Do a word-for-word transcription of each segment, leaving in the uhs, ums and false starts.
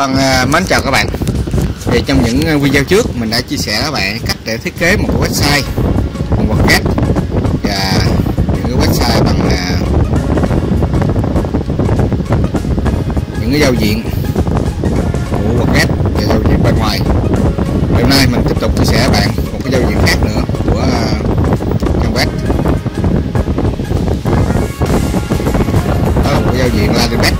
Vâng, mến chào các bạn. Thì trong những video trước mình đã chia sẻ các bạn cách để thiết kế một website, một podcast và những cái website bằng những cái giao diện của podcast và giao diện bên ngoài. Hôm nay mình tiếp tục chia sẻ các bạn một cái giao diện khác nữa của trang web. Đó là một giao diện landing page.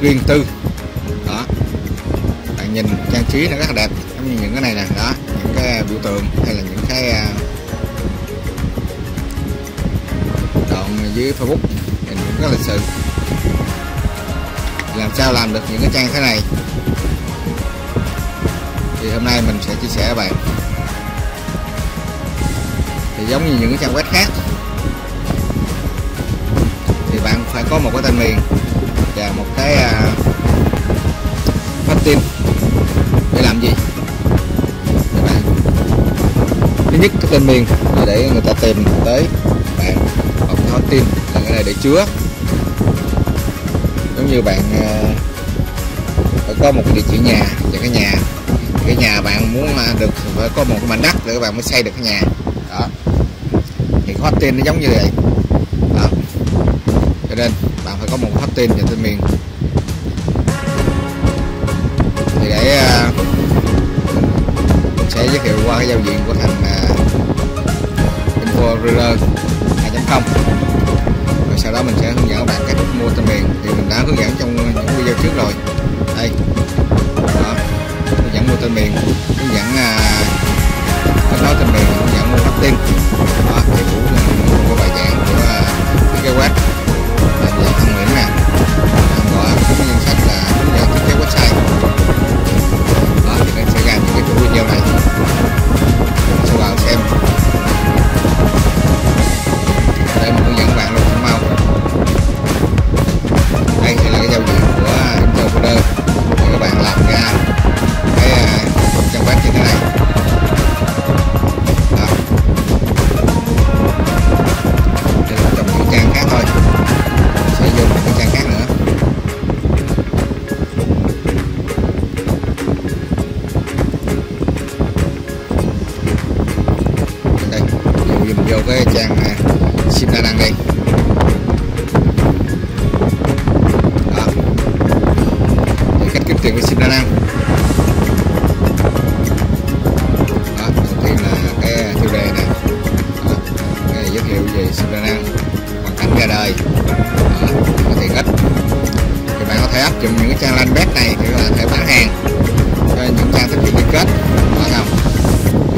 Riêng tư đó, bạn nhìn trang trí nó rất là đẹp, giống như những cái này nè đó, những cái biểu tượng hay là những cái đoạn dưới Facebook nhìn rất là lịch sự. Làm sao làm được những cái trang thế này thì hôm nay mình sẽ chia sẻ với bạn. Thì giống như những cái trang web khác thì bạn phải có một cái tên miền và một cái phát uh, tin. Để làm gì? Để bạn, thứ nhất cái tên miền là để người ta tìm tới bạn, hoặc phát tin là cái này để chứa. Giống như bạn uh, phải có một cái địa chỉ nhà, và cái nhà cái nhà bạn muốn uh, được phải có một cái mảnh đất để các bạn mới xây được cái nhà đó. Thì phát tin nó giống như vậy đó, cho nên bạn phải có một hot tin và tên miền. Thì để uh, mình sẽ giới thiệu qua cái giao diện của thằng uh, Info Reader hai chấm không, rồi sau đó mình sẽ hướng dẫn các bạn cách mua tên miền. Thì mình đã hướng dẫn trong những video trước rồi. Đây đó, hướng dẫn mua tên miền, hướng dẫn cách uh, nói tên miền, hướng dẫn mua hot tin đó. Thì cũng có bài giảng của uh, cái web Thân Nguyễn nè, gọi cái danh sách là hướng dẫn thiết kế website. Đó thì mình sẽ làm những cái chủ video này, mình sẽ vào xem. Đây mình hướng dẫn bạn luôn không mau. Đây thì là cái giao diện của Interburger để các bạn làm ra cái trang web như thế này. Đó, đây là trong những trang khác thôi. Sẽ dùng một cái trang khác nữa. Đây, dùng vô cái trang xin ra đang đây. Đó, để cách kiếm tiền với xin ra đang. Đó, đầu tiên là cái tiêu đề này. Đó, cái giới thiệu về xin ra đang, hoàn cảnh ra đời. Thì bạn có thể áp dụng những cái trang landing page này thì bạn có thể bán hàng cho những trang thiết bị liên kết, phải không?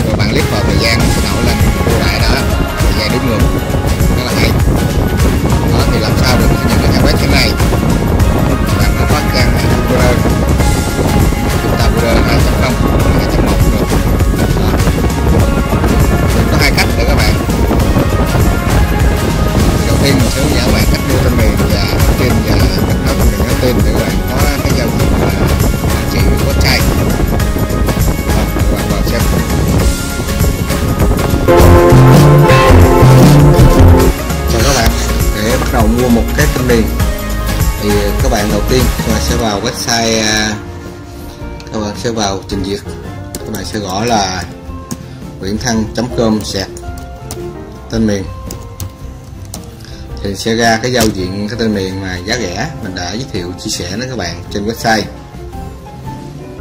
Rồi bạn click vào thời gian sẽ nổi lên ưu đãi đó, thời gian đếm ngược rất là hay. Đó thì làm sao được những cái trang web thế này? Bạn có phát trang Udemy, chúng ta Udemy hai chấm không, hai chấm một được. Có hai cách để các bạn. Đầu tiên mình sẽ hướng dẫn bạn cách mua tên miền và tin và cách nói tên tin để các bạn có cái giao diện là chỉ website. Các bạn vào xem. Chào các bạn, để bắt đầu mua một cái tên miền thì các bạn đầu tiên các bạn sẽ vào website, các bạn sẽ vào trình duyệt, các bạn sẽ gõ là nguyenthan chấm com sạc tên miền. Thì sẽ ra cái giao diện cái tên miền mà giá rẻ mình đã giới thiệu chia sẻ đến các bạn trên website.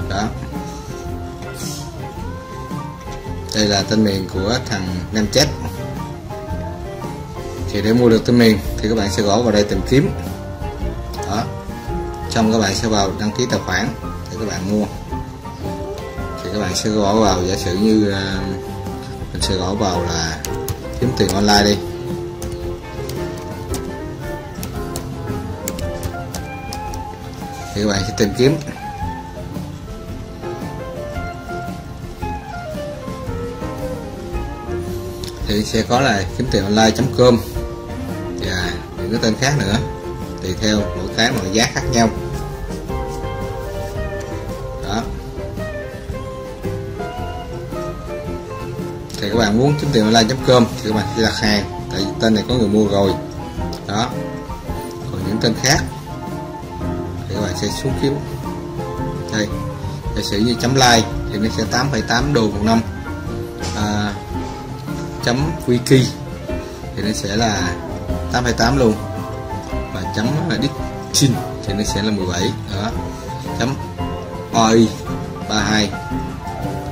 Đó, đây là tên miền của thằng Nam Chết. Thì để mua được tên miền thì các bạn sẽ gõ vào đây tìm kiếm. Đó, xong các bạn sẽ vào đăng ký tài khoản để các bạn mua. Thì các bạn sẽ gõ vào, giả sử như mình sẽ gõ vào là kiếm tiền online đi. Thì các bạn sẽ tìm kiếm. Thì sẽ có là kiếm tiền online chấm com và những cái tên khác nữa, tùy theo mỗi cái mọi giá khác nhau. Đó, thì các bạn muốn kiếm tiền online chấm com thì các bạn sẽ đặt hàng, tại vì tên này có người mua rồi. Đó, còn những tên khác thì các bạn sẽ xuống kiếm đây. Giả sử như chấm like thì nó sẽ tám phẩy tám đô một năm, à, chấm wiki thì nó sẽ là tám phẩy tám luôn, và chấm dixin thì nó sẽ là mười bảy. Đó, chấm oi ba mươi hai.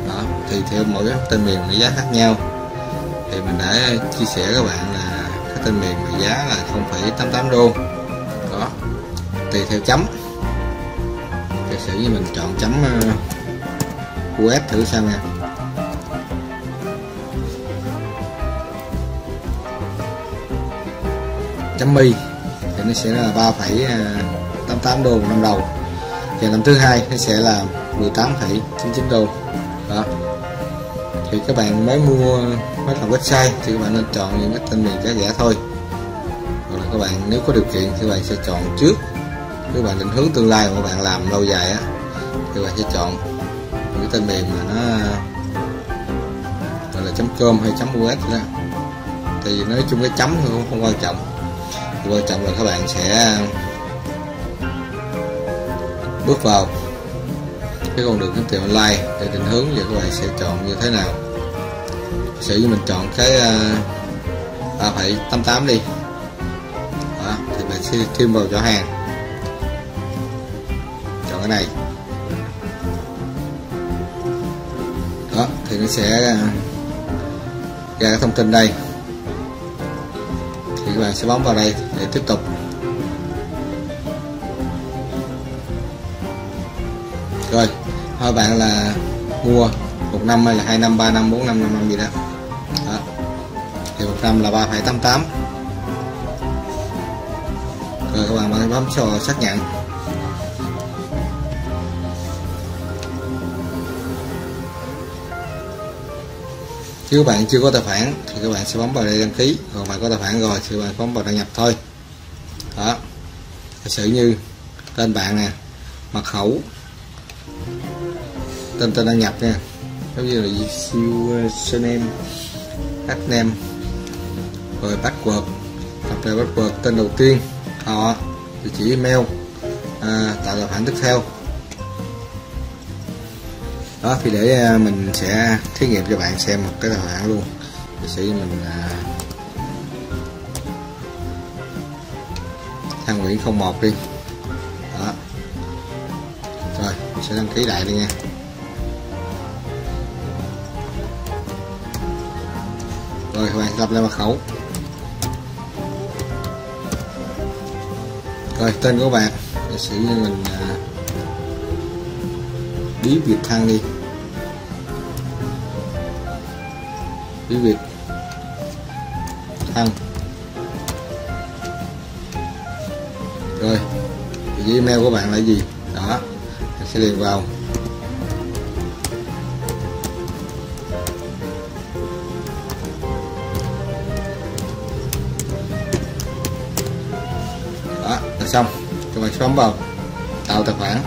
Đó, thì theo mỗi tên miền nó giá khác nhau. Thì mình đã chia sẻ các bạn là các tên miền giá là không phẩy tám mươi tám đô. Đó, tùy theo chấm. Giả sử như mình chọn chấm u ét thử xem nha. Chấm mi thì nó sẽ là ba phẩy tám mươi tám đô một năm đầu, và năm thứ hai nó sẽ là mười tám phẩy chín mươi chín đô. Đó, thì các bạn mới mua mới làm website thì các bạn nên chọn những cái tên miền giá rẻ thôi, hoặc là các bạn nếu có điều kiện thì các bạn sẽ chọn trước. Nếu bạn định hướng tương lai mà bạn làm lâu dài á, thì bạn sẽ chọn những cái tên miền mà nó gọi là .com hay .us đó. Tại vì nói chung cái chấm thì không, không quan trọng. Quan trọng là các bạn sẽ bước vào cái con đường kiếm tiền online để định hướng và các bạn sẽ chọn như thế nào. Sử như mình chọn cái ba phẩy tám mươi tám đi. Đó, thì mình sẽ thêm vào chỗ hàng, chọn cái này. Đó, thì nó sẽ ra cái thông tin đây. Các bạn sẽ bấm vào đây để tiếp tục. Rồi, hỏi bạn là mua một năm hay là hai năm, ba năm, bốn năm, năm năm gì đó. Đó, thì một năm là ba phẩy tám mươi tám. Rồi các bạn bấm vào xác nhận. Nếu bạn chưa có tài khoản thì các bạn sẽ bấm vào đây đăng ký, còn bạn có tài khoản rồi thì bạn bấm vào đăng nhập thôi. Đó, giả sử như tên bạn nè, mật khẩu, tên tên đăng nhập nha, giống như là username, adname, rồi password, đặt lại password tên đầu tiên, họ, địa chỉ email, à, tạo tài khoản tiếp theo. Đó, thì để mình sẽ thí nghiệm cho bạn xem một cái tài khoản luôn. Giả sử mình à, Thân Nguyễn không một đi. Đó, rồi mình sẽ đăng ký lại đi nha. Rồi các bạn lập lại mật khẩu. Rồi tên của bạn, giả sử như mình à, Bí Việt Thăng đi. Bí Việt Thăng. Rồi, địa chỉ email của bạn là gì? Đó, mình sẽ điền vào. Đó, là xong. Các bạn bấm vào tạo tài khoản.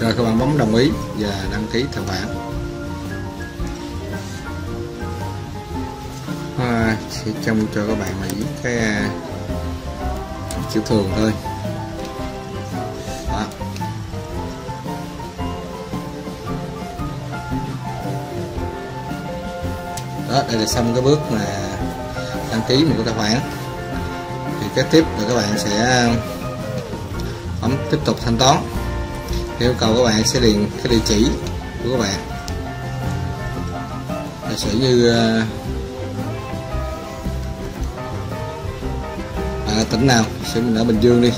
Rồi các bạn bấm đồng ý và đăng ký tài khoản. À, sẽ trông cho các bạn là những cái chữ thường thôi. Đó, đó đây là xong cái bước mà đăng ký một cái tài khoản. thì cái tiếp là các bạn sẽ bấm tiếp tục thanh toán. Yêu cầu các bạn sẽ điền cái địa chỉ của các bạn, là sẽ như à, tỉnh nào, sẽ mình ở Bình Dương đi.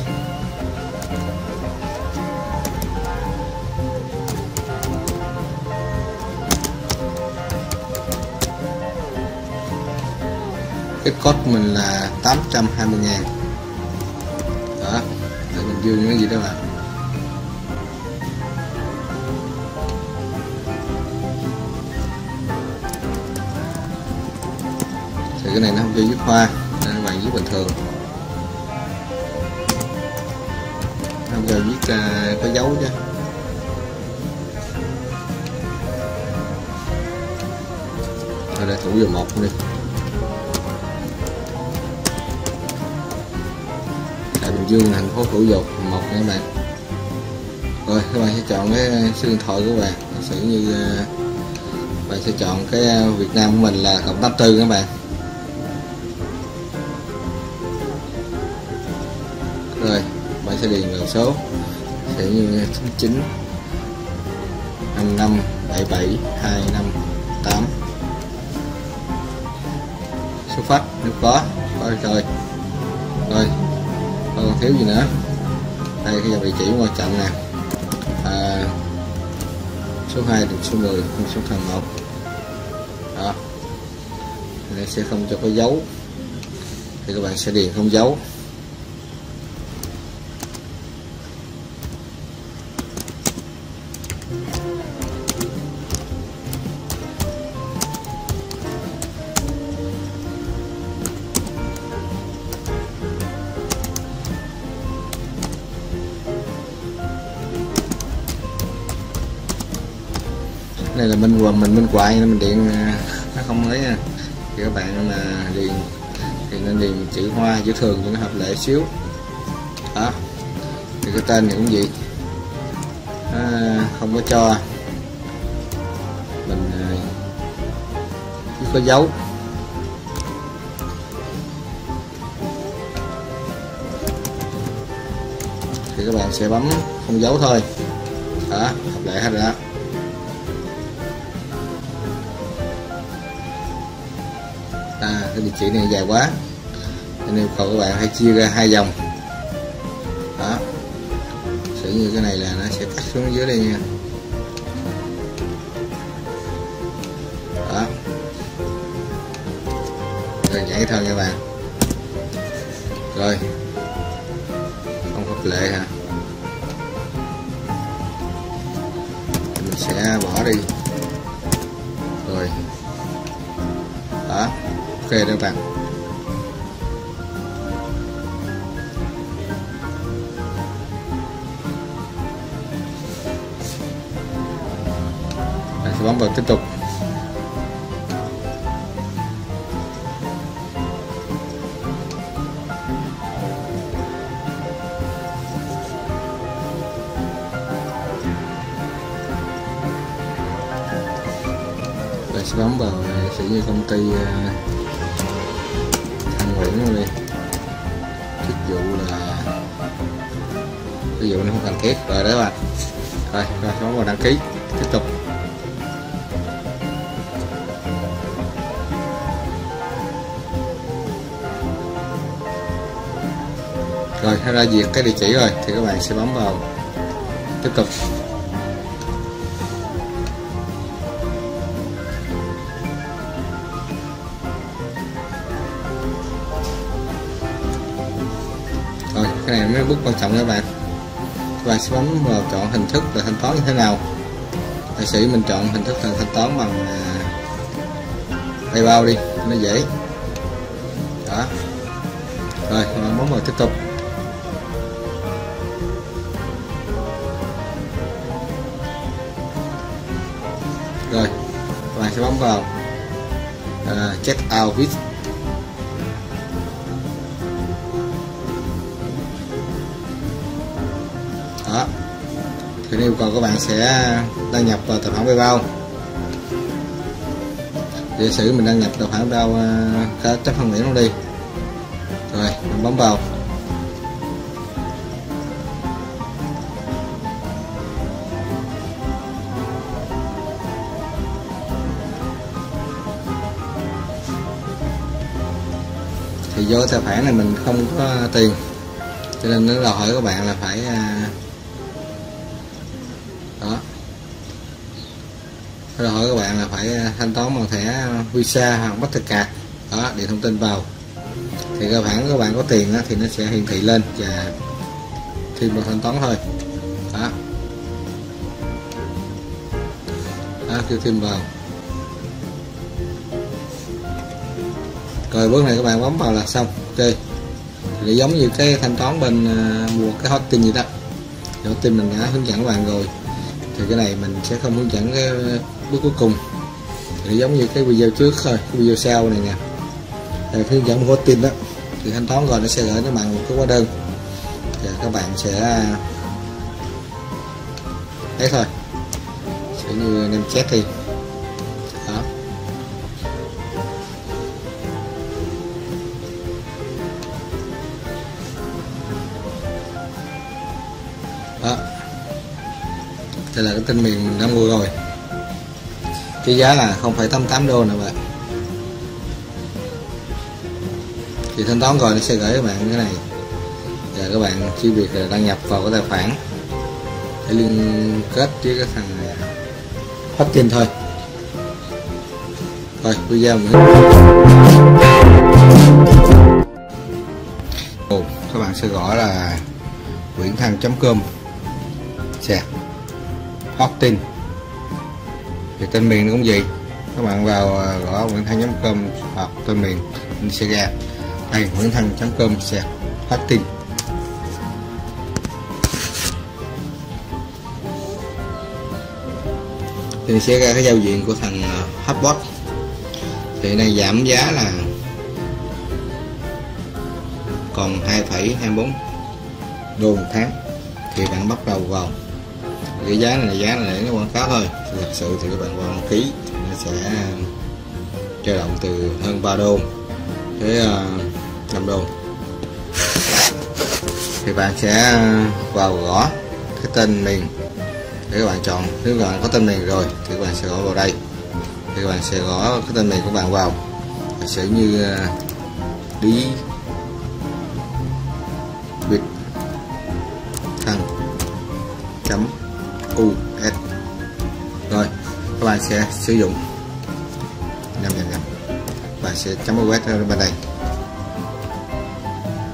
Cái code mình là tám trăm hai mươi ngàn. Đó, để Bình Dương cái gì đó bạn. Thì cái này nó không cho viết hoa nên các bạn viết bình thường. Nó không cho viết uh, có dấu chứ. Rồi đây thủ giờ một đi. Dương thành phố Thủ Dầu một các bạn. Rồi các bạn sẽ chọn cái số điện thoại của bạn, sẽ như bạn sẽ chọn cái Việt Nam của mình là cộng tám tư các bạn. Rồi bạn sẽ điền vào số, sẽ như chín chín năm năm bảy bảy hai năm tám, số phát nếu có rồi trời. Rồi còn thiếu gì nữa đây, cái dòng địa chỉ ngoài chậm nè, à, số hai được số mười số thằng một đó. Nên sẽ không cho có dấu thì các bạn sẽ điền không dấu. Này là mình quần mình minh quại nên mình điện nó không lấy nha. Thì các bạn là điền thì nên điền chữ hoa chữ thường cho nó hợp lệ xíu đó. Thì cái tên thì cũng vậy, à, không có cho mình chứ có dấu. Thì các bạn sẽ bấm không dấu thôi đó, hợp lệ hết rồi đó. À, cái địa chỉ này dài quá nên yêu cầu các bạn hãy chia ra hai dòng đó. Sẽ như cái này là nó sẽ cắt xuống dưới đây nha. Đó rồi nhảy thôi các bạn. Rồi không hợp lệ hả, mình sẽ bỏ đi. Rồi đó, ok đó các bạn. Mình sẽ bấm vào tiếp tục. Mình sẽ bấm vào sẽ như công ty Thân Nguyễn đi. Ví dụ là ví dụ nó không cần thiết rồi đấy các bạn. Rồi rồi bấm vào đăng ký tiếp tục. Rồi nó ra duyệt cái địa chỉ rồi thì các bạn sẽ bấm vào tiếp tục. Cái này mới bước quan trọng các bạn. Các bạn sẽ bấm vào chọn hình thức là thanh toán như thế nào. Tài sĩ mình chọn hình thức là thanh toán bằng PayPal đi, nó dễ. Đó. Rồi, các bạn bấm vào tiếp tục. Rồi, các bạn sẽ bấm vào uh, check out with. Đó. Thì yêu cầu các bạn sẽ đăng nhập vào tài khoản PayPal. Giả sử mình đăng nhập tài khoản PayPal uh, Thân Nguyễn luôn đi. Rồi mình bấm vào. Thì vô tài khoản này mình không có tiền, cho nên nó đòi hỏi các bạn là phải đó, nó đòi hỏi các bạn là phải thanh toán bằng thẻ Visa hoặc Mastercard đó, để thông tin vào. Thì các bạn các bạn có tiền đó, thì nó sẽ hiển thị lên và khi mà thanh toán thôi đó, đó kêu thêm vào. Rồi bước này các bạn bấm vào là xong. Ok, thì giống như cái thanh toán bên uh, mua cái hosting gì đó, đầu tiên mình đã hướng dẫn các bạn rồi, thì cái này mình sẽ không hướng dẫn cái bước cuối cùng, thì giống như cái video trước thôi, cái video sau này nè, thì hướng dẫn mua hosting đó, thì thanh toán rồi nó sẽ gửi cho bạn một cái hóa đơn, thì các bạn sẽ đấy thôi, sẽ như nem chết thì đó. Đó, đây là cái tên miền mình đã mua rồi, cái giá là không phẩy tám mươi tám đô nè bạn. Thì thanh toán rồi nó sẽ gửi các bạn cái này, và các bạn chỉ việc là đăng nhập vào cái tài khoản để liên kết với cái thằng hosting thôi. Rồi video mình Ồ, các bạn sẽ gọi là nguyenthan chấm com sạc hosting, thì tên miền cũng vậy, các bạn vào gõ nguyenthan chấm com hoặc tên miền mình sẽ ra đây nguyenthan chấm com sạc hosting. Thì sẽ ra cái giao diện của thằng hotbot, thì này giảm giá là còn hai phẩy hai mươi bốn đô một tháng, thì bạn bắt đầu vào cái giá này, giá này để nó quảng cáo thôi, thật sự thì các bạn vào đăng ký nó sẽ dao động từ hơn ba đô tới năm đô. Thì bạn sẽ vào gõ cái tên miền để các bạn chọn, nếu các bạn có tên miền rồi thì các bạn sẽ gõ vào đây, thì các bạn sẽ gõ cái tên miền của bạn vào, nó sẽ như đi biệt u s. Rồi các bạn sẽ sử dụng nhầm nhầm nhầm bạn sẽ chấm vào web bên đây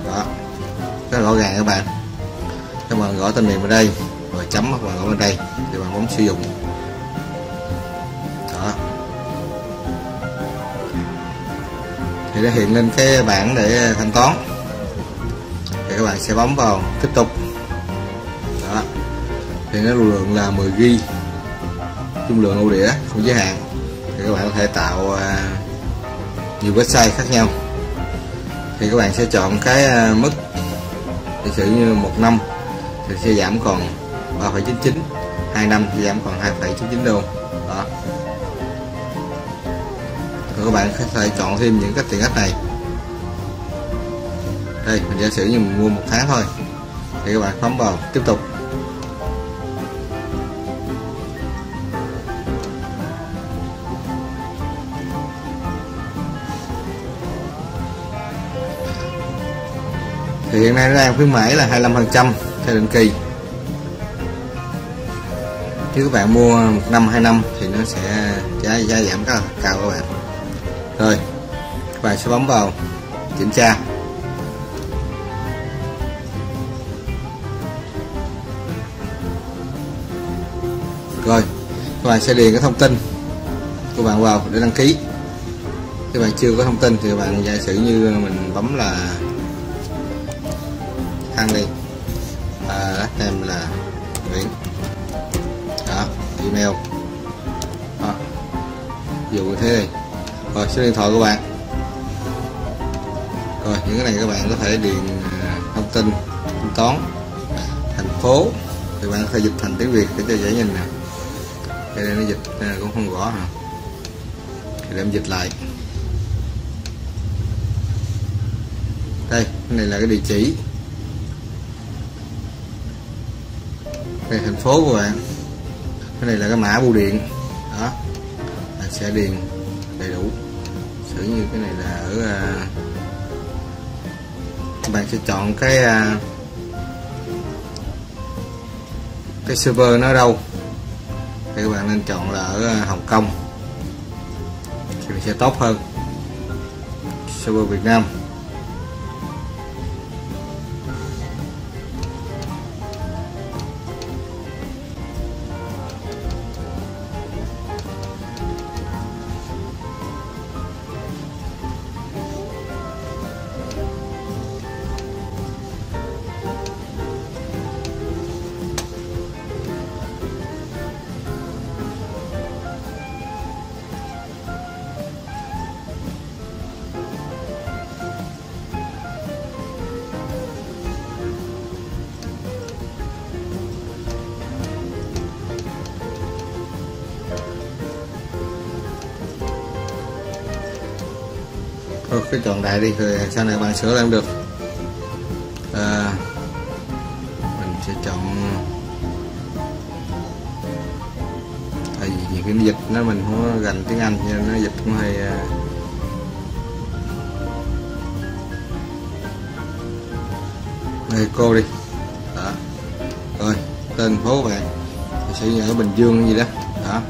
đó, rất rõ ràng các bạn. Các bạn gõ tên miền vào đây rồi chấm các bạn gõ bên đây, thì bạn bấm sử dụng đó, thì nó hiện lên cái bảng để thanh toán, thì các bạn sẽ bấm vào tiếp tục đó. Thì nó lưu lượng là mười gi bi, dung lượng lưu đĩa không giới hạn, thì các bạn có thể tạo uh, nhiều website khác nhau. Thì các bạn sẽ chọn cái uh, mức giả sử như một năm thì sẽ giảm còn ba phẩy chín chín, hai năm thì giảm còn hai phẩy chín chín đô đó. Thì các bạn có thể chọn thêm những cách tiện ích này. Đây mình giả sử như mình mua một tháng thôi, thì các bạn bấm vào tiếp tục. Thì hiện nay nó đang khuyến mãi là hai mươi lăm phần trăm theo định kỳ. Nếu các bạn mua một năm hai năm thì nó sẽ giá, giá giảm rất là cao các bạn. Rồi các bạn sẽ bấm vào kiểm tra. Rồi các bạn sẽ điền cái thông tin của bạn vào để đăng ký. Nếu bạn chưa có thông tin thì bạn giả sử như mình bấm là ăn đi à, last name là Nguyễn đó, email đó, ví dụ như thế đi, rồi số điện thoại của bạn. Rồi những cái này các bạn có thể điền thông tin thanh toán, thành phố thì bạn có thể dịch thành tiếng Việt để cho dễ nhìn nè, cái này nó dịch cũng không rõ hả, thì để em dịch lại Đây, cái này là cái địa chỉ về thành phố của bạn. Cái này là cái mã bưu điện đó, bạn sẽ điền đầy đủ. Sử như cái này là ở uh, bạn sẽ chọn cái uh, cái server nó đâu thì các bạn nên chọn là ở Hồng Kông thì sẽ tốt hơn server Việt Nam. Cái chọn đại đi rồi sau này bạn sửa làm được. À, mình sẽ chọn tại vì những cái dịch nó mình không có rành tiếng Anh nên nó dịch cũng hay đây cô đi đó. Rồi tên phố bạn sẽ ở Bình Dương gì đó đó,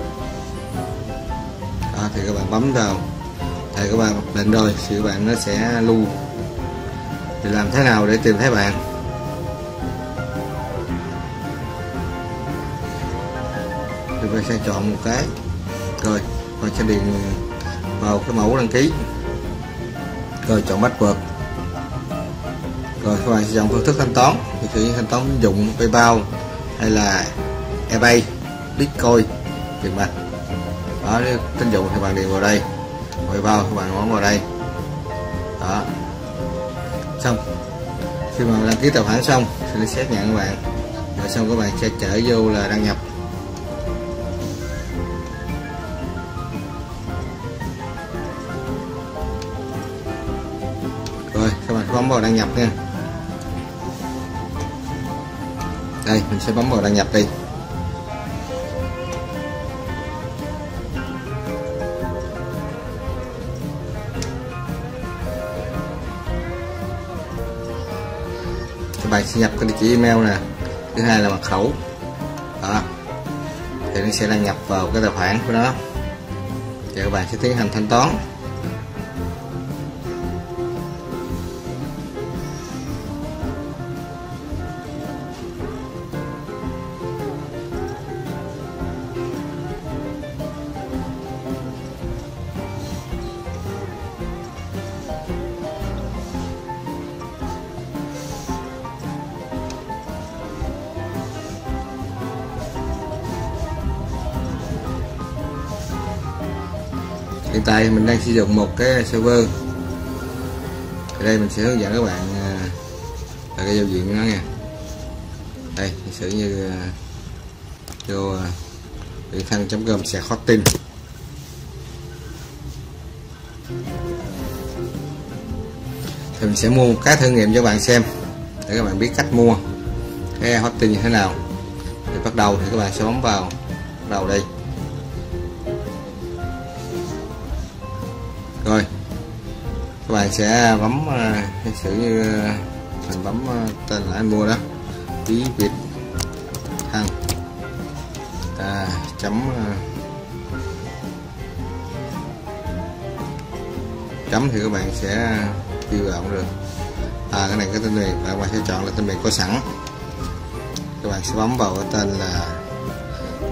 đó thì các bạn bấm vào. Thì các bạn lệnh rồi thì các bạn nó sẽ lưu. Thì làm thế nào để tìm thấy bạn? Thì bạn sẽ chọn một cái rồi bạn sẽ điền vào cái mẫu đăng ký rồi chọn password rồi các bạn sẽ chọn phương thức thanh toán, thì chỉ thanh toán tín dụng PayPal hay là eBay, Bitcoin, tiền mặt đó. Tín dụng thì bạn điền vào đây, quay vào các bạn bấm vào đây đó. Xong khi mà đăng ký tài khoản xong thì nó xác nhận các bạn rồi, xong các bạn sẽ trở vô là đăng nhập. Rồi các bạn bấm vào đăng nhập nha. Đây mình sẽ bấm vào đăng nhập đi. Bạn sẽ nhập cái địa chỉ email nè, thứ hai là mật khẩu đó, thì nó sẽ đăng nhập vào cái tài khoản của nó. Thì các bạn sẽ tiến hành thanh toán. Hiện tại mình đang sử dụng một cái server. Ở đây mình sẽ hướng dẫn các bạn là cái giao diện của nó nha. Đây, mình sẽ như vô nguyenthan chấm com sẽ hosting. Thì mình sẽ mua một cái thử nghiệm cho bạn xem để các bạn biết cách mua cái hosting như thế nào. Thì bắt đầu thì các bạn sẽ bấm vào bắt đầu đây. Rồi các bạn sẽ bấm uh, sử như uh, mình bấm uh, tên là anh mua đó, tí Việt Thăng à, chấm uh, chấm thì các bạn sẽ kêu uh, rộng được à, cái này cái tên này và các bạn sẽ chọn là tên miền có sẵn. Các bạn sẽ bấm vào cái tên là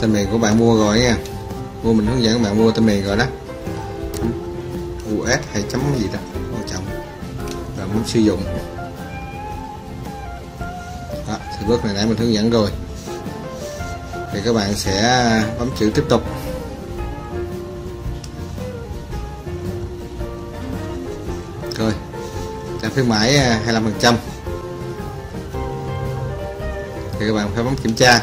tên miền của bạn mua rồi nha. Mua mình hướng dẫn các bạn mua tên miền rồi đó, u ét hay chấm gì đó quan trọng và muốn sử dụng đó, thì bước này nãy mình hướng dẫn rồi. Thì các bạn sẽ bấm chữ tiếp tục. Rồi trả khuyến mãi hai mươi lăm phần trăm thì các bạn phải bấm kiểm tra.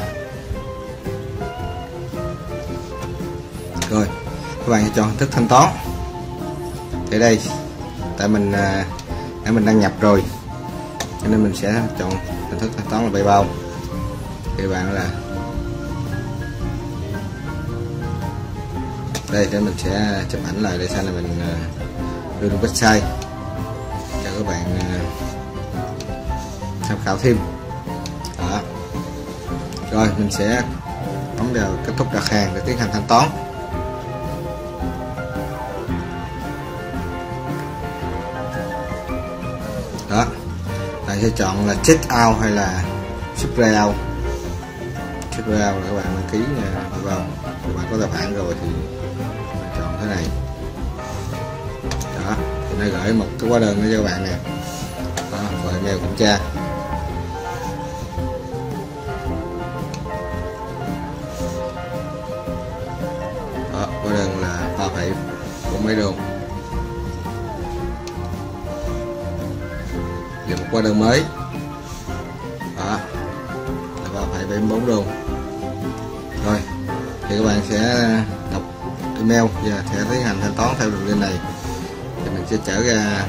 Rồi các bạn sẽ chọn hình thức thanh toán. Thì đây tại mình đã để mình đăng nhập rồi, cho nên mình sẽ chọn hình thức thanh toán là PayPal. Thì bạn là đây, để mình sẽ chụp ảnh lại để sau này mình đưa lên website cho các bạn tham khảo thêm. Đó. Rồi mình sẽ bấm vào kết thúc đặt hàng để tiến hành thanh toán. Đó, bạn sẽ chọn là check out hay là subscribe out. Check out là các bạn đăng ký vào, các bạn có tài khoản rồi thì chọn thế này. Đó, nó gửi một cái hóa đơn cho các bạn nè. Đó, rồi email kiểm tra. Đó, hóa đơn là ba phẩy bốn mấy đồng. Một hóa đơn mới đó là ba phẩy bảy mươi bốn đồng. Rồi thì các bạn sẽ đọc email và sẽ tiến hành thanh toán theo đường link này. Thì mình sẽ trở ra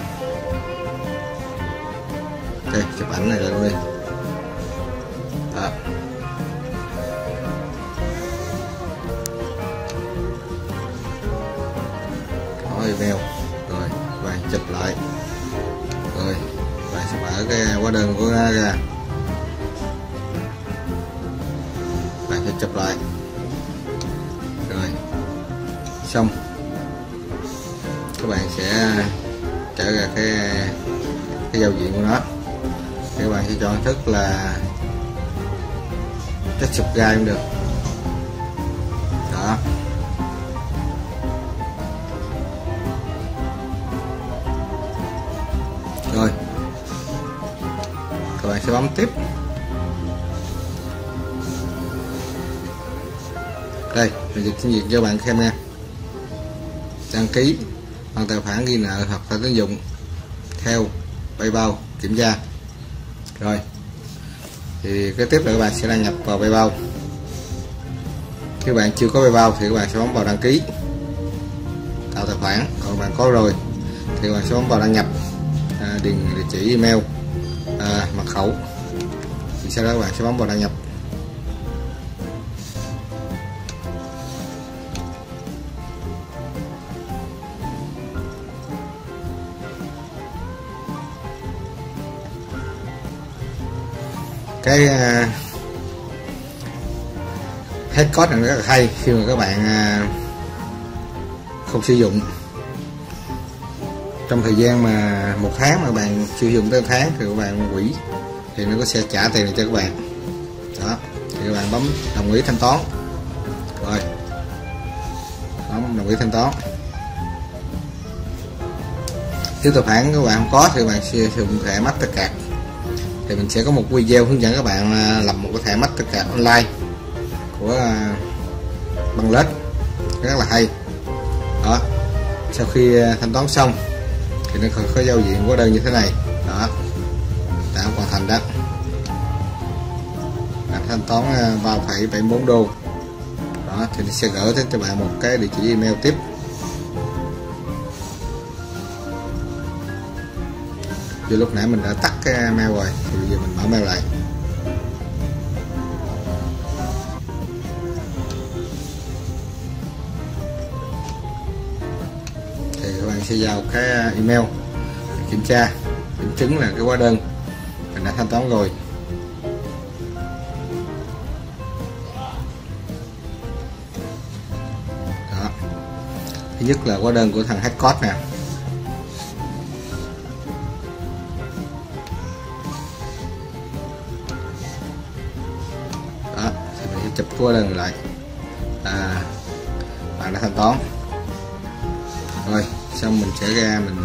đây, chụp ảnh này luôn đi. Đó. Có email rồi bạn chụp lại, rồi bạn sẽ mở cái hóa đơn của nó ra, bạn sẽ chụp lại rồi xong các bạn sẽ trở ra cái cái giao diện của nó. Thì các bạn sẽ chọn thức là cách subscribe cũng được. Đó, rồi các bạn sẽ bấm tiếp. Đây, mình xin duyệt cho bạn xem nha. Đăng ký bằng tài khoản ghi nợ hoặc thẻ tín dụng theo PayPal kiểm tra. Rồi thì cái tiếp là các bạn sẽ đăng nhập vào PayPal. Nếu bạn chưa có PayPal thì các bạn sẽ bấm vào đăng ký tạo tài khoản. Còn bạn có rồi thì các bạn sẽ bấm vào đăng nhập, à, điền địa chỉ email, à, mật khẩu. Thì sau đó các bạn sẽ bấm vào đăng nhập. Cái uh, head code này rất là hay khi mà các bạn uh, không sử dụng trong thời gian mà một tháng, mà bạn sử dụng tới tháng thì các bạn hủy thì nó có sẽ trả tiền cho các bạn. Đó, thì các bạn bấm đồng ý thanh toán, rồi bấm đồng ý thanh toán. Nếu tài khoản các bạn không có thì các bạn sẽ sử dụng thẻ Mastercard. Thì mình sẽ có một video hướng dẫn các bạn lập một cái thẻ Mastercard online của Bangladesh rất là hay. Đó, sau khi thanh toán xong thì nó có giao diện hóa đơn như thế này. Đó, đã hoàn thành đó, đã thanh toán ba phẩy bảy mươi bốn đô. Đó, thì nó sẽ gửi đến cho bạn một cái địa chỉ email tiếp. Vì lúc nãy mình đã tắt cái mail rồi thì bây giờ mình mở mail lại. Thì các bạn sẽ vào cái email kiểm tra, kiểm chứng là cái hóa đơn mình đã thanh toán rồi. Đó, thứ nhất là hóa đơn của thằng Hackcode nè. Chụp qua lần lại, à, bạn đã thanh toán rồi. Xong mình sẽ ra mình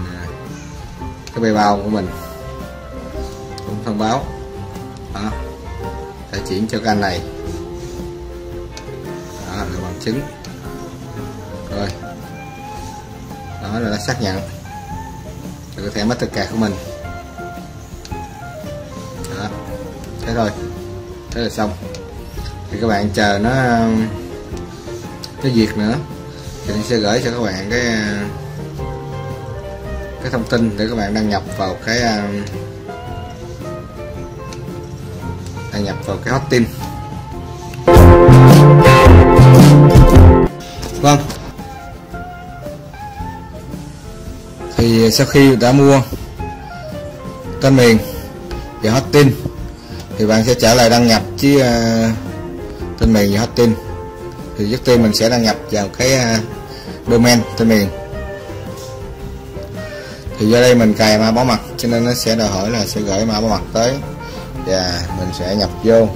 cái PayPal của mình cũng thông báo đó, sẽ chuyển cho kênh này. Đó là bằng chứng rồi, đó là đã xác nhận rồi cái thẻ Mastercard của mình. Đó, thế thôi, thế là xong. Thì các bạn chờ nó cái việc nữa thì nó sẽ gửi cho các bạn cái cái thông tin để các bạn đăng nhập vào cái đăng nhập vào cái hot tin. Vâng, thì sau khi đã mua tên miền và hot tin thì bạn sẽ trở lại đăng nhập với uh, tên miền và hot tin. Thì trước tiên mình sẽ đăng nhập vào cái uh, domain tên miền. Thì do đây mình cài mã bảo mật cho nên nó sẽ đòi hỏi là sẽ gửi mã bảo mật tới, và mình sẽ nhập vô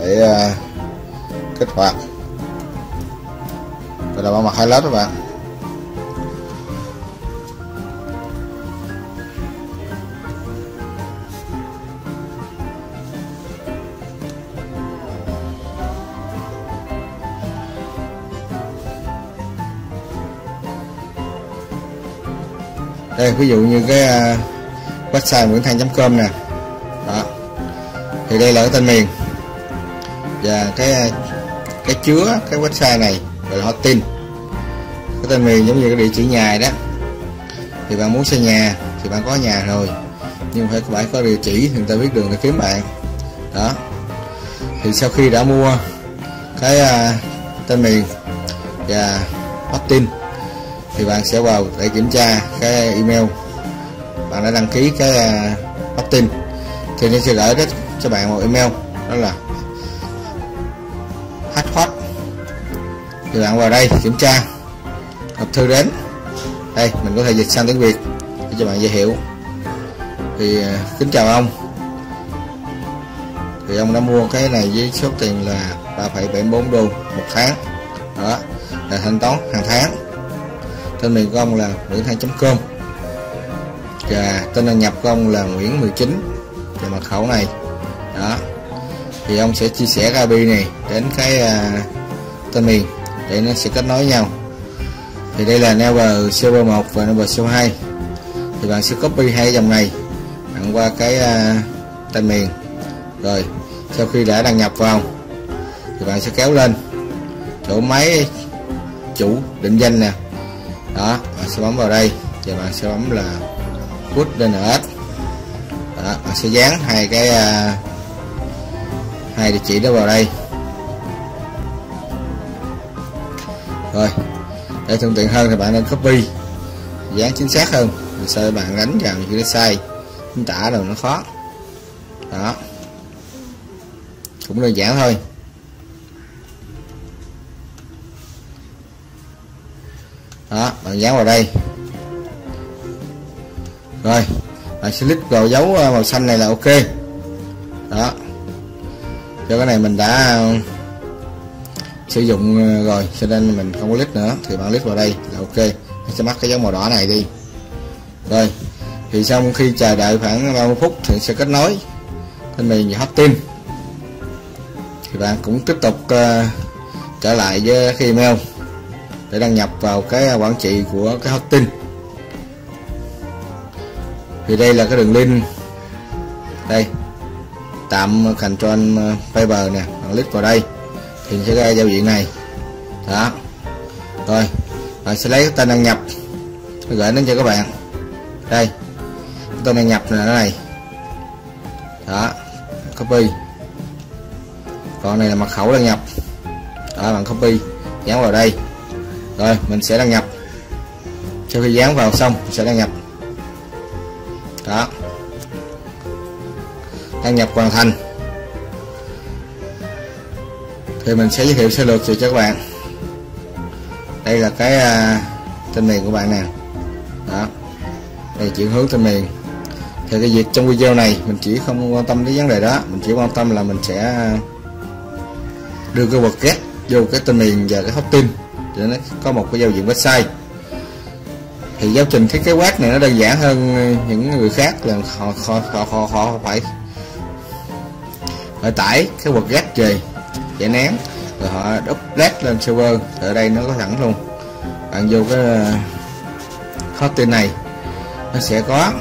để uh, kích hoạt. Và là bảo mật hai lớp các bạn. Đây, ví dụ như cái uh, website nguyenthan chấm com nè. Đó. Thì đây là cái tên miền. Và cái cái chứa cái website này gọi là hot tin. Cái tên miền giống như cái địa chỉ nhà đó. Thì bạn muốn xây nhà thì bạn có nhà rồi, nhưng phải phải có địa chỉ thì người ta biết đường để kiếm bạn. Đó. Thì sau khi đã mua cái uh, tên miền và hot tin thì bạn sẽ vào để kiểm tra cái email bạn đã đăng ký cái hot tin, thì nó sẽ gửi đến cho bạn một email đó là hot. Thì bạn vào đây kiểm tra, hộp thư đến đây mình có thể dịch sang tiếng Việt để cho bạn dễ hiểu. Thì kính chào ông, thì ông đã mua cái này với số tiền là ba phẩy bảy mươi bốn đô một tháng, đó là thanh toán hàng tháng. Tên miền của ông là nguyenthan chấm com và tên đăng nhập của ông là Nguyễn mười chín và mật khẩu này. Đó, thì ông sẽ chia sẻ cái i pê này đến cái uh, tên miền để nó sẽ kết nối nhau. Thì đây là neighbor server một và neighbor server hai, thì bạn sẽ copy hai dòng này bạn qua cái uh, tên miền. Rồi sau khi đã đăng nhập vào thì bạn sẽ kéo lên chỗ máy chủ định danh nè. Đó, bạn sẽ bấm vào đây và bạn sẽ bấm là put đê en ét. Đó, bạn sẽ dán hai cái uh, hai địa chỉ đó vào đây. Rồi để thuận tiện hơn thì bạn nên copy dán chính xác hơn, vì sao bạn đánh vào chữ sai chính tả rồi nó khó. Đó, cũng đơn giản thôi. Đó, bạn dán vào đây. Rồi bạn sẽ click vào dấu màu xanh này là ok. Đó, cho cái này mình đã sử dụng rồi cho nên mình không có click nữa, thì bạn click vào đây là ok, nó sẽ mắc cái dấu màu đỏ này đi. Rồi thì sau khi chờ đợi khoảng ba mươi phút thì sẽ kết nối tên miền và hot tin. Thì bạn cũng tiếp tục uh, trở lại với cái email để đăng nhập vào cái quản trị của cái hot tin. Thì đây là cái đường link đây tạm control paper nè, bạn click vào đây thì sẽ ra giao diện này. Đó, rồi bạn sẽ lấy cái tên đăng nhập gửi đến cho các bạn. Đây cái tên đăng nhập là cái này. Đó, copy, còn này là mật khẩu đăng nhập. Đó, bạn copy dán vào đây. Rồi mình sẽ đăng nhập. Sau khi dán vào xong mình sẽ đăng nhập. Đó, đăng nhập hoàn thành. Thì mình sẽ giới thiệu sơ lược cho các bạn. Đây là cái uh, tên miền của bạn nè. Đó, đây chuyển hướng tên miền. Thì cái việc trong video này mình chỉ không quan tâm đến vấn đề đó, mình chỉ quan tâm là mình sẽ đưa cái vật ghét vô cái tên miền và cái hot tin để nó có một cái giao diện website. Thì giáo trình thiết kế web này nó đơn giản hơn những người khác, là họ họ họ, họ, họ phải phải tải cái WordPress về giải nén rồi họ upload lên server. Ở đây nó có sẵn luôn, bạn vô cái hot tin này nó sẽ có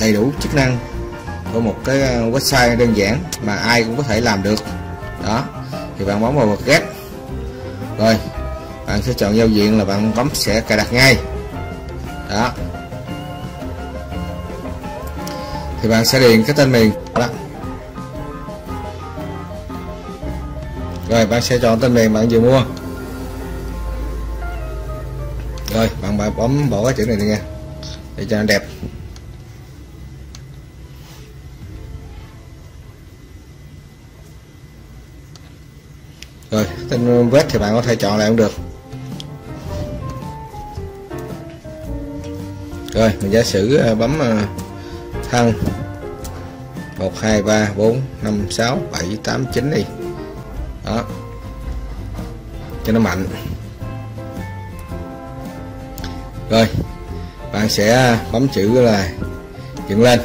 đầy đủ chức năng của một cái website đơn giản mà ai cũng có thể làm được. Đó, thì bạn bấm vào WordPress. Rồi bạn sẽ chọn giao diện là bạn bấm sẽ cài đặt ngay. đó. Thì bạn sẽ điền cái tên miền đó. Rồi bạn sẽ chọn tên miền bạn vừa mua. Rồi bạn bạn bấm bỏ cái chữ này đi nha, để cho nó đẹp. Rồi tên web thì bạn có thể chọn lại cũng được. Rồi mình giả sử bấm Thân một hai ba bốn năm sáu bảy tám chín đi. Đó. Cho nó mạnh. Rồi, bạn sẽ bấm chữ là dựng lên.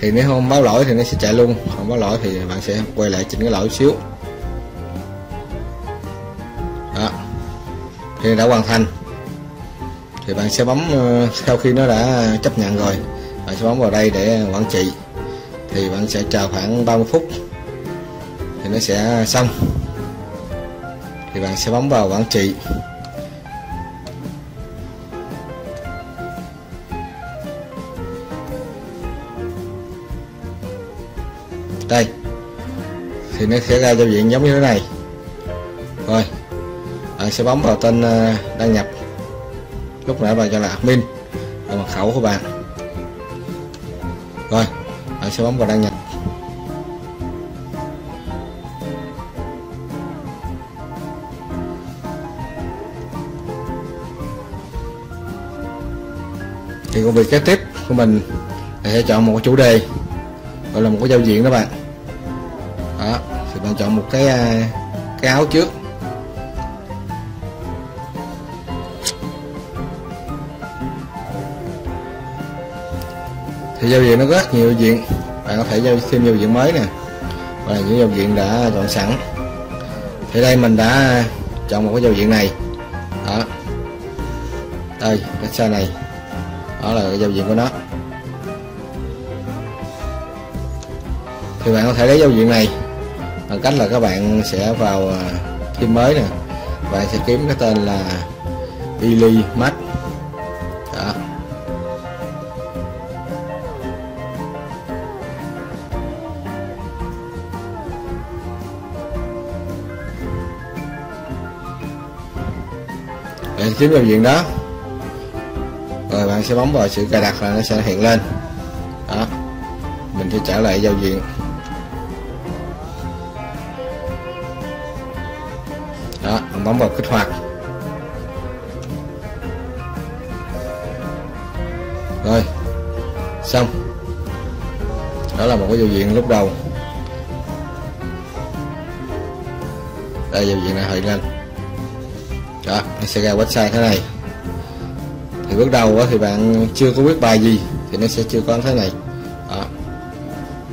Thì nếu không báo lỗi thì nó sẽ chạy luôn, không báo lỗi thì bạn sẽ quay lại chỉnh cái lỗi xíu. Đó. Thì đã hoàn thành. Thì bạn sẽ bấm, sau khi nó đã chấp nhận rồi, bạn sẽ bấm vào đây để quản trị. Thì bạn sẽ chờ khoảng ba mươi phút thì nó sẽ xong. Thì bạn sẽ bấm vào quản trị. Đây. Thì nó sẽ ra giao diện giống như thế này. Rồi. Bạn sẽ bấm vào tên đăng nhập. Lúc nãy bạn cho là admin và mật khẩu của bạn. Rồi. Bạn sẽ bấm vào đăng nhập. Thì công việc kế tiếp của mình là sẽ chọn một chủ đề, gọi là một cái giao diện đó bạn. Đó, thì bạn chọn một cái cái áo trước. Thì giao diện nó có rất nhiều giao diện, bạn có thể giao thêm giao diện mới nè, và những giao diện đã chọn sẵn. Thì đây mình đã chọn một cái giao diện này. Đó, đây cái xe này. Đó là cái giao diện của nó. Thì bạn có thể lấy giao diện này bằng cách là các bạn sẽ vào thêm mới nè, bạn sẽ kiếm cái tên là Billy Mac. Đó. Bạn kiếm giao diện đó. Rồi bạn sẽ bấm vào sự cài đặt là nó sẽ hiện lên. Đó. Mình sẽ trả lại giao diện. Đó, mình bấm vào kích hoạt. Rồi. Xong. Đó là một cái giao diện lúc đầu. Đây giao diện này hiện lên. Đó, nó sẽ ra website thế này. Thì bước đầu thì bạn chưa có biết bài gì thì nó sẽ chưa có thế này. Đó.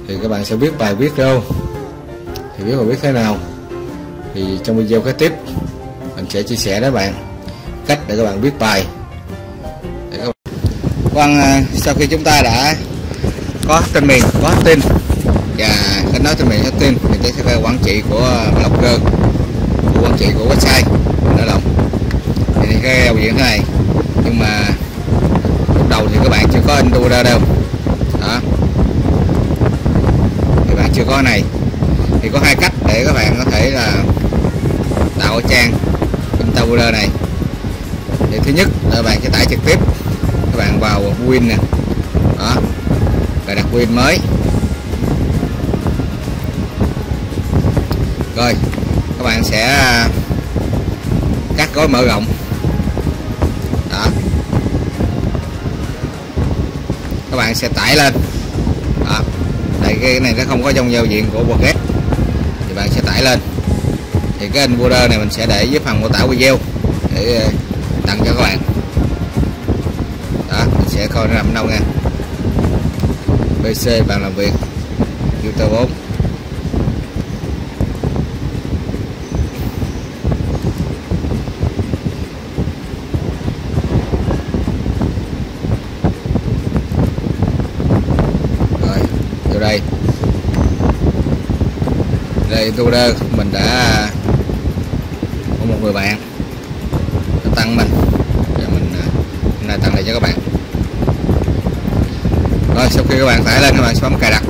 Thì các bạn sẽ biết bài viết đâu, thì biết bài viết thế nào thì trong video kế tiếp mình sẽ chia sẻ với bạn cách để các bạn viết bài. Các bạn, sau khi chúng ta đã có tên miền, có tin và cách nói tên miền hết tin, mình sẽ quản trị của blogger, của quản trị của website nó động. Thì cái giao diện thế này. Nhưng mà lúc đầu thì các bạn chưa có Interburger đâu. Đó. Các bạn chưa có này. Thì có hai cách để các bạn có thể là tạo trang Interburger này. Thì thứ nhất là các bạn sẽ tải trực tiếp. Các bạn vào Win nè. Đó. Rồi đặt Win mới. Rồi, các bạn sẽ cắt gói mở rộng. Đó. Các bạn sẽ tải lên. Đó. Đây cái này nó không có trong giao diện của Interburger thì bạn sẽ tải lên. Thì cái Interburger này mình sẽ để dưới phần mô tả video để tặng cho các bạn. Đó, mình sẽ coi nó nằm đâu nha. pê xê bạn làm việc, YouTube bốn. Đây, đây Interburger mình đã có một người bạn tặng mình, thì mình hôm nay tặng lại cho các bạn. Rồi sau khi các bạn tải lên, các bạn sẽ bấm cài đặt.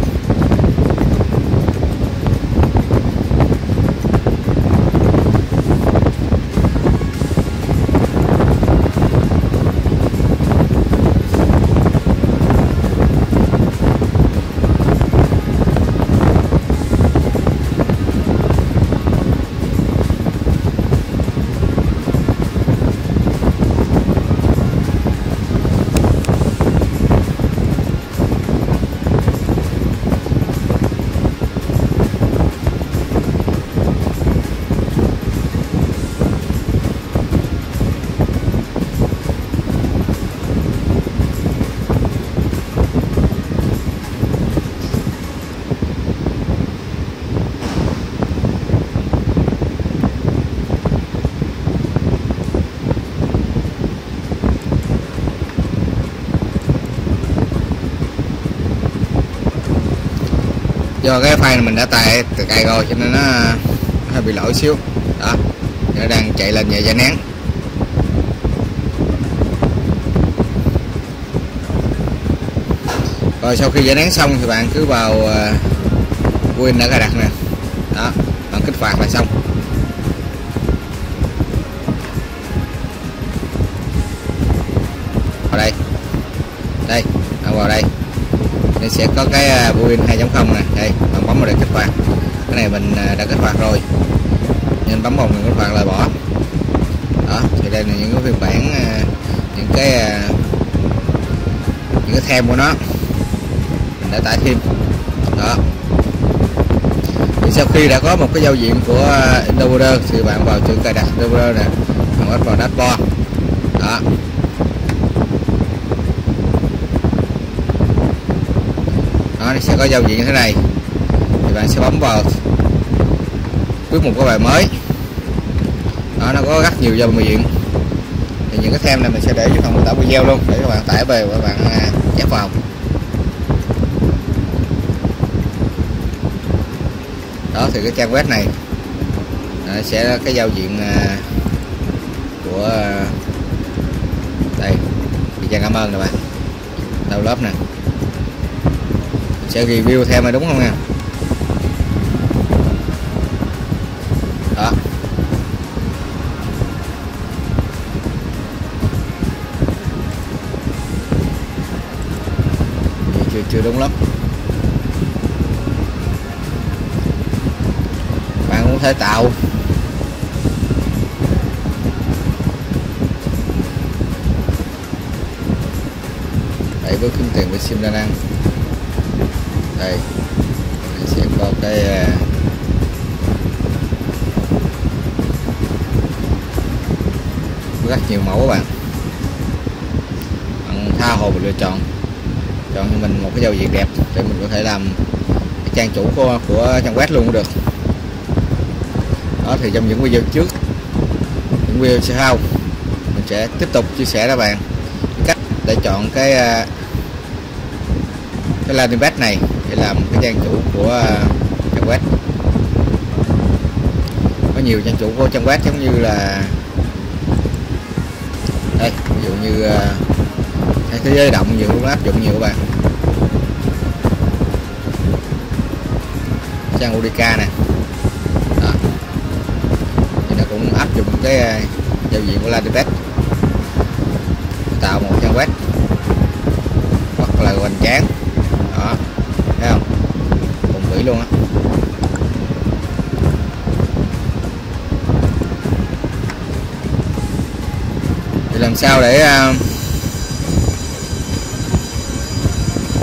Do cái file này mình đã tải từ cài rồi cho nên nó, nó hơi bị lỗi xíu đó, nó đang chạy lên về giải nén. Rồi sau khi giải nén xong thì bạn cứ vào Win đã cài đặt nè, đó bạn kích hoạt là xong. Vào đây, đây bạn vào đây nó sẽ có cái Win hai chấm không nè, đây bạn bấm vào để kích hoạt. Cái này mình đã kích hoạt rồi nên bấm vào mình kích hoạt là bỏ. Đó thì đây là những cái phiên bản, những cái những cái theme của nó mình đã tải thêm. Đó thì sau khi đã có một cái giao diện của Interburger thì bạn vào chữ cài đặt Interburger nè, bạn vào dashboard. Đó nó sẽ có giao diện như thế này, thì bạn sẽ bấm vào bước một cái bài mới. Đó, nó có rất nhiều giao diện, thì những cái theme này mình sẽ để dưới phần mô tả video luôn để các bạn tải về và bạn chép vào. Đó thì cái trang web này nó sẽ cái giao diện của đây, thì trang cảm ơn nè bạn, download nè, sẽ review thêm này đúng không nè. Đó chưa, chưa đúng lắm. Bạn cũng có thể tạo để bước kiếm tiền với sim đa năng. Đây mình sẽ có cái rất nhiều mẫu các bạn, bạn tha hồ mình lựa chọn, chọn cho mình một cái giao diện đẹp để mình có thể làm cái trang chủ của, của trang web luôn cũng được. Đó thì trong những video trước, những video sau mình sẽ tiếp tục chia sẻ các bạn cách để chọn cái cái landing page này để làm cái trang chủ của trang web. Có nhiều trang chủ của trang web giống như là đây, ví dụ như thế giới động nhiều cũng áp dụng nhiều các bạn, trang Udica nè, thì nó cũng áp dụng cái giao diện của landing page, tạo một trang web rất là hoành tráng. Đó, thấy không? Cũng quỷ luôn á. Thì làm sao để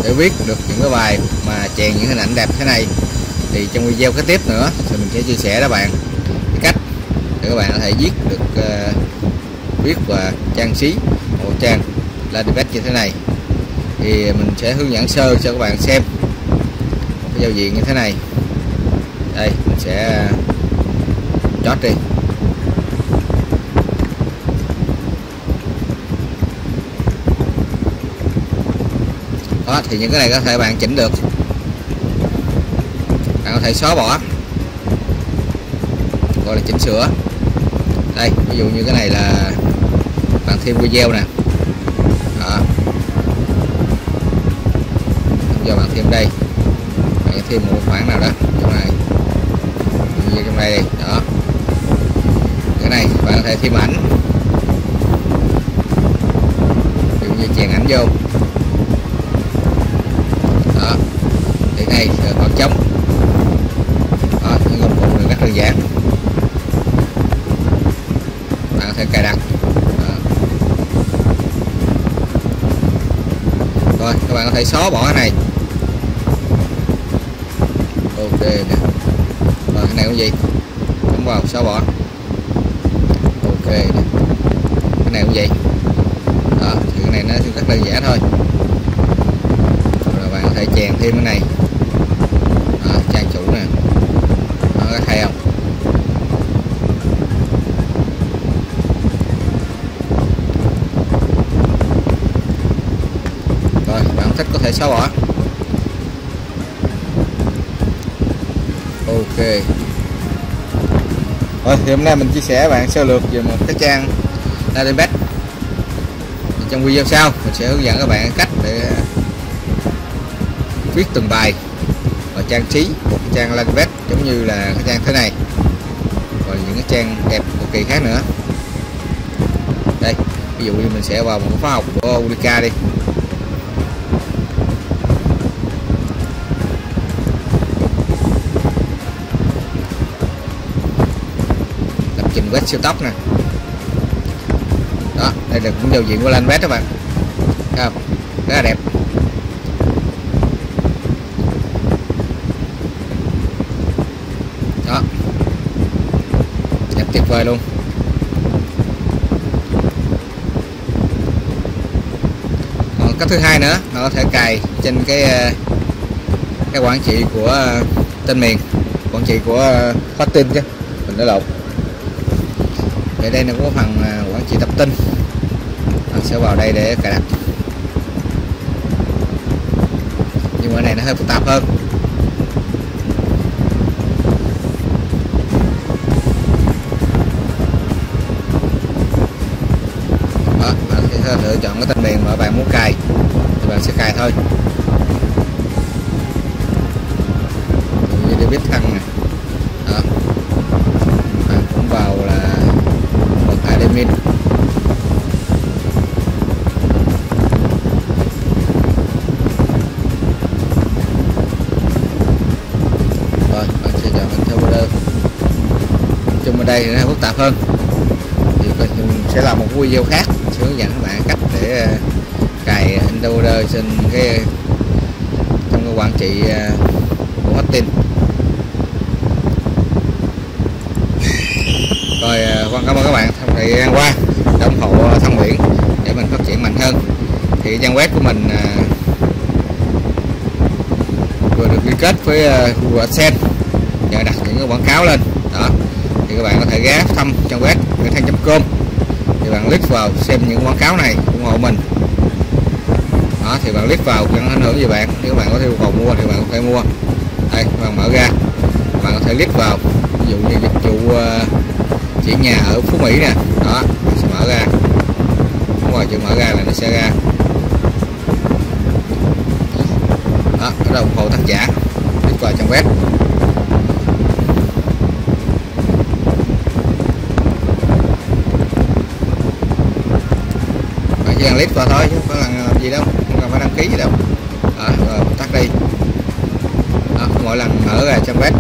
để viết được những cái bài mà chèn những hình ảnh đẹp thế này thì trong video kế tiếp nữa thì mình sẽ chia sẻ các bạn cái cách để các bạn có thể viết được uh, viết và trang trí một trang landing page như thế này. Thì mình sẽ hướng dẫn sơ cho các bạn xem cái giao diện như thế này. Đây mình sẽ chót đi. Đó thì những cái này có thể bạn chỉnh được, bạn có thể xóa bỏ gọi là chỉnh sửa. Đây ví dụ như cái này là bạn thêm video nè, đó. Giờ bạn thêm đây, bạn thêm một khoản nào đó trong này, như trong đây đó, cái này bạn có thể thêm ảnh, ví dụ như chèn ảnh vô, đó, thì này khoảng trống, đó, những công cụ này rất đơn giản, bạn có thể cài đặt. Rồi, các bạn có thể xóa bỏ cái này. Ok nè. Rồi cái này có gì? Bấm vào xóa bỏ. Ok nè. Cái này cũng vậy. Đó, thì cái này nó rất đơn giản thôi. Rồi bạn có thể chèn thêm cái này. Đó, trang chủ nè. Đó, có hay không? Thích có thể xóa bỏ. Ok. Rồi thì hôm nay mình chia sẻ bạn sơ lược về một cái trang landing page. Trong video sau mình sẽ hướng dẫn các bạn cách để viết từng bài và trang trí một cái trang landing page giống như là cái trang thế này, rồi những cái trang đẹp của kỳ khác nữa. Đây, ví dụ như mình sẽ vào một khóa học của Udemy đi. Web siêu tốc nè, đó đây là cũng giao diện của landing page các bạn, thấy không? Rất là đẹp. Đó, đẹp tuyệt vời luôn. Còn cách thứ hai nữa, bạn có thể cài trên cái cái quản trị của tên miền, quản trị của hosting tin chứ, mình đã lộn. Để đây là có phần quản trị tập tin, mình sẽ vào đây để cài đặt, nhưng mà cái này nó hơi phức tạp hơn. Đó, bạn sẽ lựa chọn cái tên miền mà bạn muốn cài thì bạn sẽ cài thôi, như để biết thằng này. Đó, bạn cũng vào là admin. Rồi bạn sẽ chọn Interburger. Chung ở đây thì nó phức tạp hơn, thì mình sẽ làm một video khác sẽ hướng dẫn các bạn cách để cài Interburger trên cái trong cái quản trị của hosting. Rồi Quang cảm ơn các bạn trong thời gian qua đã ủng hộ Thân Nguyễn để mình phát triển mạnh hơn. Thì trang web của mình vừa được liên kết với Google AdSense và đặt những cái quảng cáo lên. Đó, thì các bạn có thể ghé thăm trang web nguyenthan chấm com, thì bạn click vào xem những quảng cáo này ủng hộ mình. Đó, thì bạn click vào chẳng ảnh hưởng gì bạn, nếu bạn có yêu cầu mua thì bạn có thể mua. Đây, bạn mở ra, bạn có thể click vào ví dụ như dịch vụ chuyển nhà ở Phú Mỹ nè, đó, sẽ mở ra, đúng rồi, chữ mở ra là nó sẽ ra, đó, ở đồng hồ tác giả, click vào trang web, bạn chỉ cần click vào thôi chứ không phải là làm gì đâu, không cần phải đăng ký gì đâu, đó, rồi tắt đi, đó, mỗi lần mở ra trang web.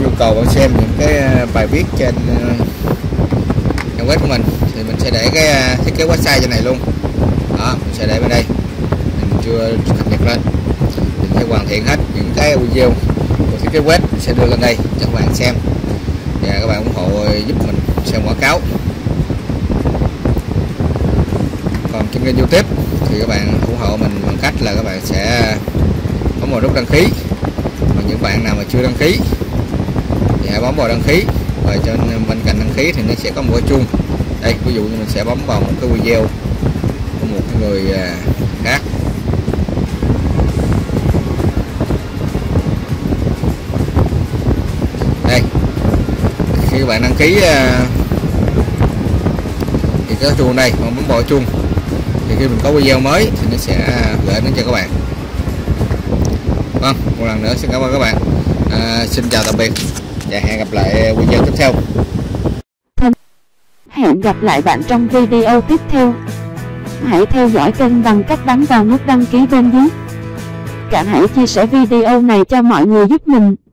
Yêu cầu bạn xem những cái bài viết trên trang web của mình thì mình sẽ để cái thiết kế website trên này luôn. Đó, mình sẽ để bên đây, mình chưa cập nhật lên, mình sẽ hoàn thiện hết những cái video của thiết kế web mình sẽ đưa lên đây cho các bạn xem, và các bạn ủng hộ giúp mình xem quảng cáo. Còn trên kênh YouTube thì các bạn ủng hộ mình bằng cách là các bạn sẽ bấm vào nút đăng ký, còn những bạn nào mà chưa đăng ký hãy bấm vào đăng ký, và trên bên cạnh đăng ký thì nó sẽ có một cái chuông. Đây, ví dụ như mình sẽ bấm vào một cái video của một người khác. Đây, khi các bạn đăng ký thì cái chuông này mình bấm bỏ chuông thì khi mình có video mới thì nó sẽ gửi đến cho các bạn. Vâng, một lần nữa xin cảm ơn các bạn, à, xin chào tạm biệt và hẹn gặp lại video tiếp theo. Hẹn gặp lại bạn trong video tiếp theo. Hãy theo dõi kênh bằng cách bấm vào nút đăng ký bên dưới. Cả hãy chia sẻ video này cho mọi người giúp mình.